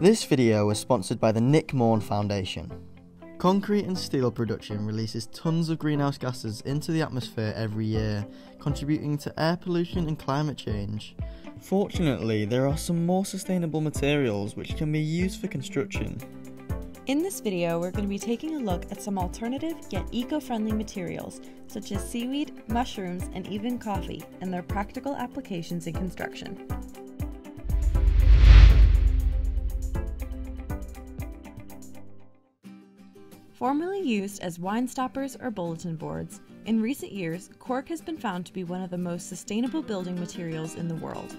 This video was sponsored by the Nick Maughan Foundation. Concrete and steel production releases tons of greenhouse gases into the atmosphere every year, contributing to air pollution and climate change. Fortunately, there are some more sustainable materials which can be used for construction. In this video, we're going to be taking a look at some alternative yet eco-friendly materials, such as seaweed, mushrooms, and even coffee, and their practical applications in construction. Formerly used as wine stoppers or bulletin boards, in recent years, cork has been found to be one of the most sustainable building materials in the world.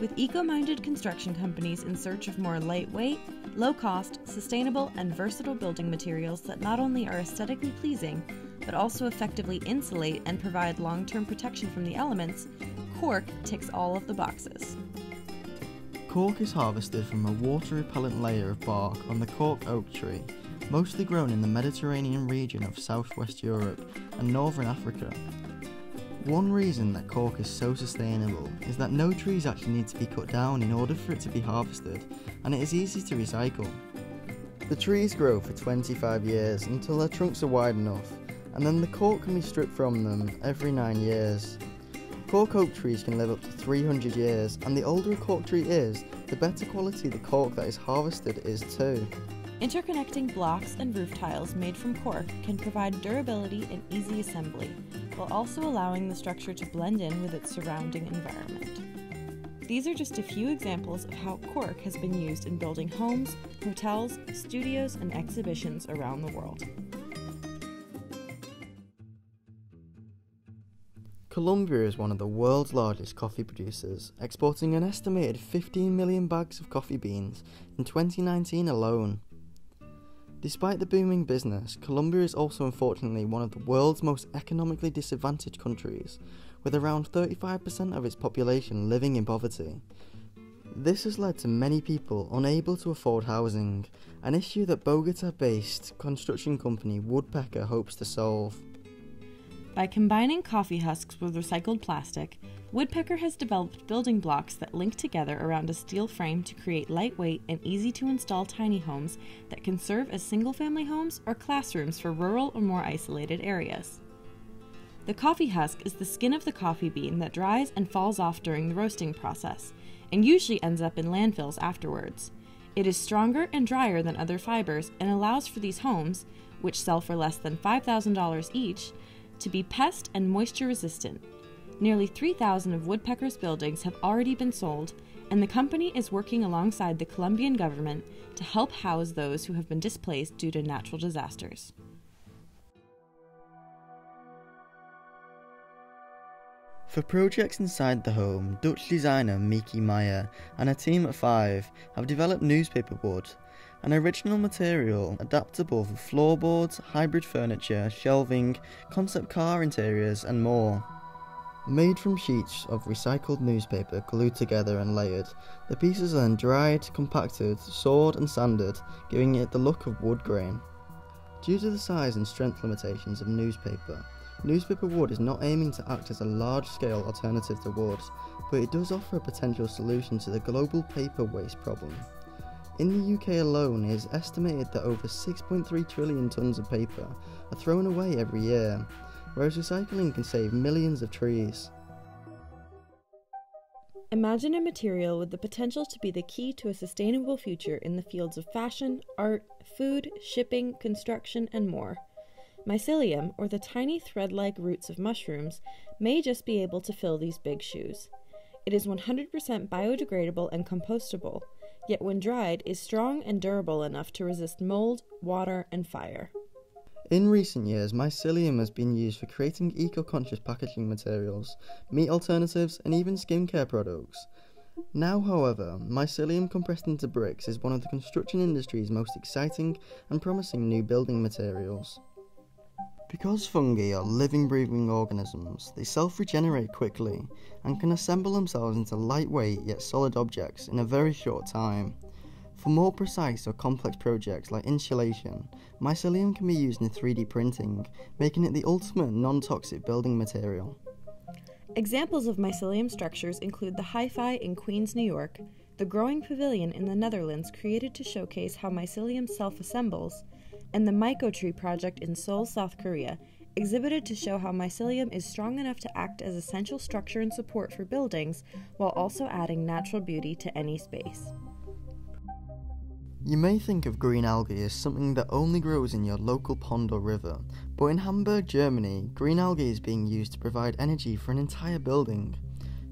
With eco-minded construction companies in search of more lightweight, low-cost, sustainable, and versatile building materials that not only are aesthetically pleasing, but also effectively insulate and provide long-term protection from the elements, cork ticks all of the boxes. Cork is harvested from a water-repellent layer of bark on the cork oak tree, mostly grown in the Mediterranean region of southwest Europe and northern Africa. One reason that cork is so sustainable is that no trees actually need to be cut down in order for it to be harvested, and it is easy to recycle. The trees grow for 25 years until their trunks are wide enough, and then the cork can be stripped from them every 9 years. Cork oak trees can live up to 300 years, and the older a cork tree is, the better quality the cork that is harvested is too. Interconnecting blocks and roof tiles made from cork can provide durability and easy assembly, while also allowing the structure to blend in with its surrounding environment. These are just a few examples of how cork has been used in building homes, hotels, studios, and exhibitions around the world. Colombia is one of the world's largest coffee producers, exporting an estimated 15 million bags of coffee beans in 2019 alone. Despite the booming business, Colombia is also unfortunately one of the world's most economically disadvantaged countries, with around 35% of its population living in poverty. This has led to many people unable to afford housing, an issue that Bogota-based construction company Woodpecker hopes to solve. By combining coffee husks with recycled plastic, Woodpecker has developed building blocks that link together around a steel frame to create lightweight and easy-to-install tiny homes that can serve as single-family homes or classrooms for rural or more isolated areas. The coffee husk is the skin of the coffee bean that dries and falls off during the roasting process, and usually ends up in landfills afterwards. It is stronger and drier than other fibers and allows for these homes, which sell for less than $5,000 each, to be pest and moisture-resistant. Nearly 3,000 of Woodpecker's buildings have already been sold, and the company is working alongside the Colombian government to help house those who have been displaced due to natural disasters. For projects inside the home, Dutch designer Mickey Meyer and her team at Five have developed newspaper wood, an original material adaptable for floorboards, hybrid furniture, shelving, concept car interiors and more. Made from sheets of recycled newspaper glued together and layered, the pieces are then dried, compacted, sawed and sanded, giving it the look of wood grain. Due to the size and strength limitations of newspaper, newspaper wood is not aiming to act as a large-scale alternative to wood, but it does offer a potential solution to the global paper waste problem. In the UK alone, it is estimated that over 6.3 trillion tonnes of paper are thrown away every year, whereas recycling can save millions of trees. Imagine a material with the potential to be the key to a sustainable future in the fields of fashion, art, food, shipping, construction, and more. Mycelium, or the tiny thread-like roots of mushrooms, may just be able to fill these big shoes. It is 100% biodegradable and compostable, yet when dried is strong and durable enough to resist mold, water, and fire. In recent years, mycelium has been used for creating eco-conscious packaging materials, meat alternatives, and even skincare products. Now, however, mycelium compressed into bricks is one of the construction industry's most exciting and promising new building materials. Because fungi are living, breathing organisms, they self-regenerate quickly and can assemble themselves into lightweight yet solid objects in a very short time. For more precise or complex projects like insulation, mycelium can be used in 3D printing, making it the ultimate non-toxic building material. Examples of mycelium structures include the Hi-Fi in Queens, New York, the growing pavilion in the Netherlands created to showcase how Mycelium self-assembles, and the MycoTree project in Seoul, South Korea, exhibited to show how Mycelium is strong enough to act as essential structure and support for buildings, while also adding natural beauty to any space. You may think of green algae as something that only grows in your local pond or river, but in Hamburg, Germany, green algae is being used to provide energy for an entire building.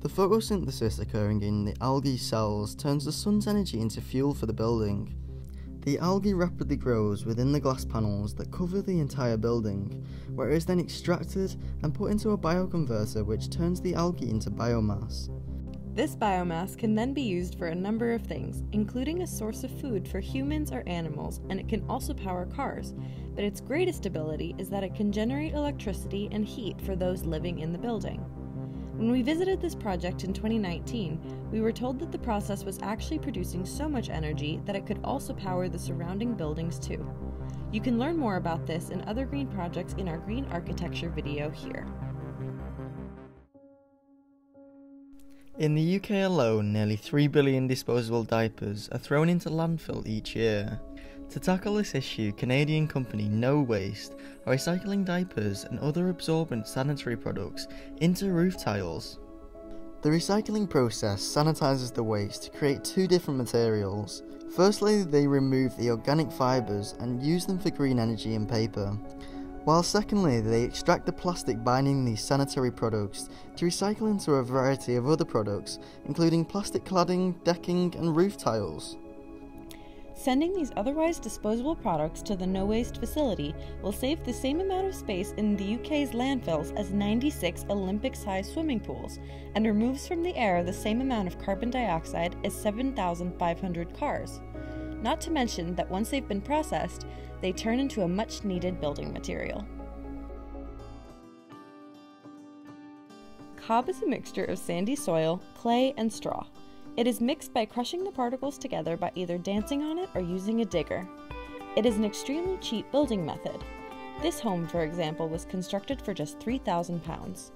The photosynthesis occurring in the algae cells turns the sun's energy into fuel for the building. The algae rapidly grows within the glass panels that cover the entire building, where it is then extracted and put into a bioconverter which turns the algae into biomass. This biomass can then be used for a number of things, including a source of food for humans or animals, and it can also power cars, but its greatest ability is that it can generate electricity and heat for those living in the building. When we visited this project in 2019, we were told that the process was actually producing so much energy that it could also power the surrounding buildings too. You can learn more about this and other green projects in our green architecture video here. In the UK alone, nearly 3 billion disposable diapers are thrown into landfill each year. To tackle this issue, Canadian company No Waste are recycling diapers and other absorbent sanitary products into roof tiles. The recycling process sanitizes the waste to create two different materials. Firstly, they remove the organic fibers and use them for green energy and paper, while secondly, they extract the plastic binding these sanitary products to recycle into a variety of other products, including plastic cladding, decking, and roof tiles. Sending these otherwise disposable products to the No Waste facility will save the same amount of space in the UK's landfills as 96 Olympic-sized swimming pools, and removes from the air the same amount of carbon dioxide as 7,500 cars. Not to mention that once they've been processed, they turn into a much-needed building material. Cob is a mixture of sandy soil, clay, and straw. It is mixed by crushing the particles together by either dancing on it or using a digger. It is an extremely cheap building method. This home, for example, was constructed for just £3,000.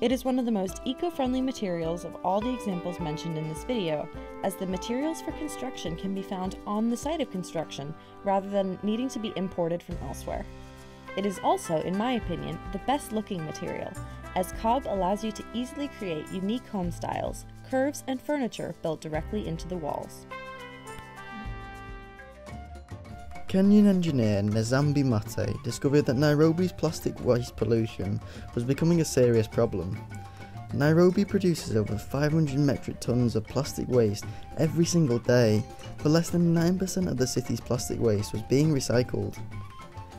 It is one of the most eco-friendly materials of all the examples mentioned in this video, as the materials for construction can be found on the site of construction rather than needing to be imported from elsewhere. It is also, in my opinion, the best looking material, as cob allows you to easily create unique home styles, curves, and furniture built directly into the walls. Kenyan engineer Nzambi Matee discovered that Nairobi's plastic waste pollution was becoming a serious problem. Nairobi produces over 500 metric tons of plastic waste every single day, but less than 9% of the city's plastic waste was being recycled.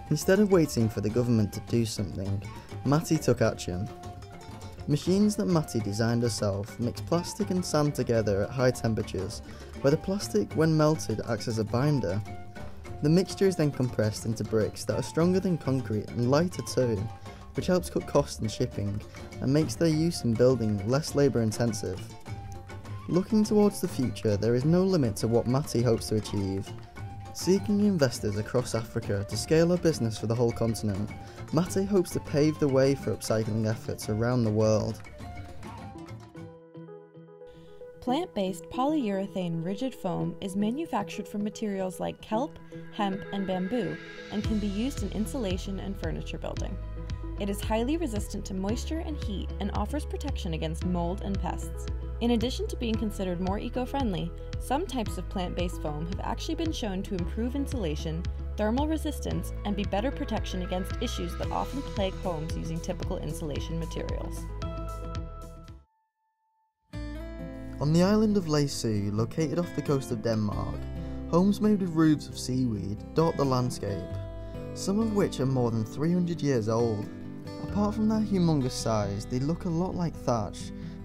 Instead of waiting for the government to do something, Matee took action. Machines that Matee designed herself mix plastic and sand together at high temperatures, where the plastic, when melted, acts as a binder. The mixture is then compressed into bricks that are stronger than concrete and lighter too, which helps cut costs in shipping and makes their use in building less labour intensive. Looking towards the future, there is no limit to what Matee hopes to achieve. Seeking investors across Africa to scale her business for the whole continent, Matee hopes to pave the way for upcycling efforts around the world. Plant-based polyurethane rigid foam is manufactured from materials like kelp, hemp, and bamboo, and can be used in insulation and furniture building. It is highly resistant to moisture and heat and offers protection against mold and pests. In addition to being considered more eco-friendly, some types of plant-based foam have actually been shown to improve insulation, thermal resistance, and be better protection against issues that often plague homes using typical insulation materials. On the island of Lesu, located off the coast of Denmark, homes made with roofs of seaweed dot the landscape, some of which are more than 300 years old. Apart from their humongous size, they look a lot like thatch,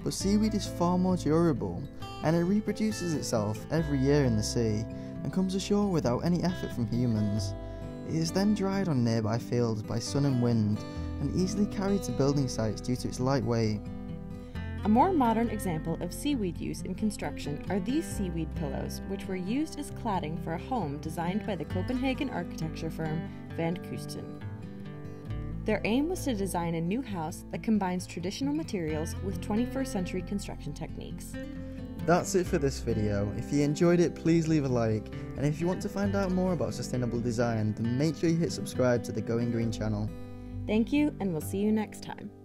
but seaweed is far more durable, and it reproduces itself every year in the sea, and comes ashore without any effort from humans. It is then dried on nearby fields by sun and wind, and easily carried to building sites due to its light weight. A more modern example of seaweed use in construction are these seaweed pillows, which were used as cladding for a home designed by the Copenhagen architecture firm Van Kusten. Their aim was to design a new house that combines traditional materials with 21st century construction techniques. That's it for this video. If you enjoyed it, please leave a like, and if you want to find out more about sustainable design, then make sure you hit subscribe to the Going Green channel. Thank you, and we'll see you next time.